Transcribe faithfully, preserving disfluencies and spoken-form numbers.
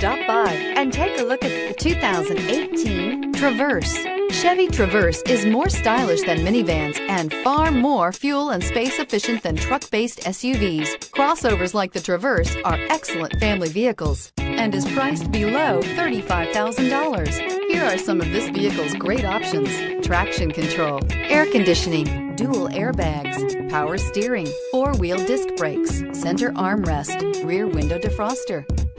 stop by and take a look at the two thousand eighteen Traverse. Chevy Traverse is more stylish than minivans and far more fuel and space efficient than truck-based S U Vs. Crossovers like the Traverse are excellent family vehicles and is priced below thirty-five thousand dollars. Here are some of this vehicle's great options: traction control, air conditioning, dual airbags, power steering, four-wheel disc brakes, center armrest, rear window defroster,